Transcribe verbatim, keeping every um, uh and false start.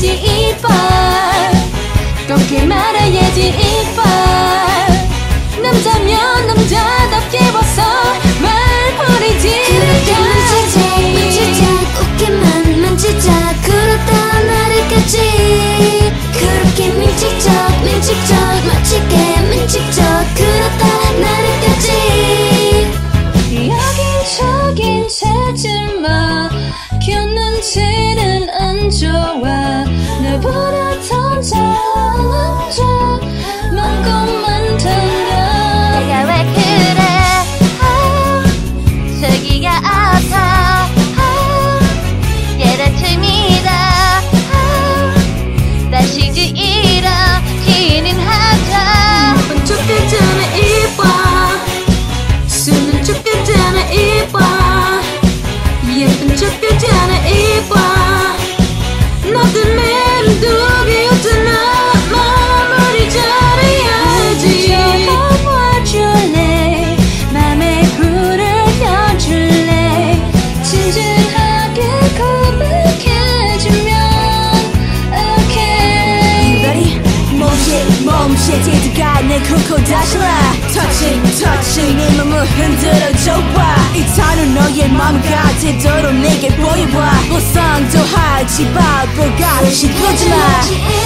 じいっぱい거기 말아야지 이빨 남자면 남자답게 벗어 말 버리지 그렇게 만지작 만지작 웃기만 만지작 그러다 나를 까지 그렇게 민칙적 민칙적 멋지게 민칙적 그러다 나를 까지 여긴 저긴 찾지 마 곁눈치는 안 좋아 날 보라 던져 던져 맘껏만 던져 내가 왜 그래 아, 저기가 아파 아, 얘를 틈이다 아, 다시 지이러기는 하자 눈은 죽겠잖아 이뻐 숨은 죽겠잖아 이뻐 예쁜 척같잖아 이뻐 너 때문에 누구게 웃잖아 마무리 잘해야지 안아줄래 맘에 불을 켜줄래 진지하게 고백해주면 okay ready? 몸짓 몸짓 이득아 내 코코 다시라 touching touching 네 몸을 흔들어줘봐 이탄은 너의 맘 같도록 내게 보여봐 보상도 하지마 뭐가 싫거지마